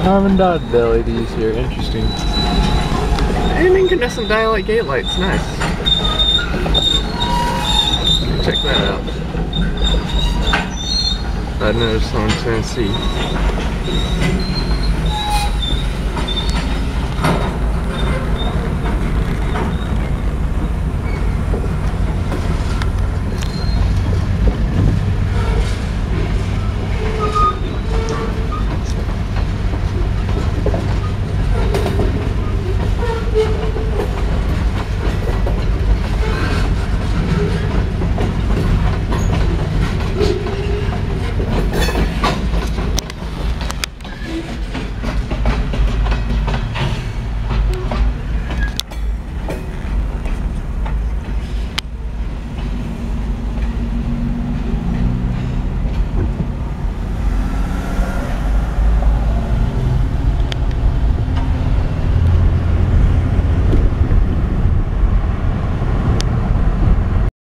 Harmon dot LEDs here, interesting. And incandescent Dialight gate lights, nice. Check that out. I noticed on Tennessee.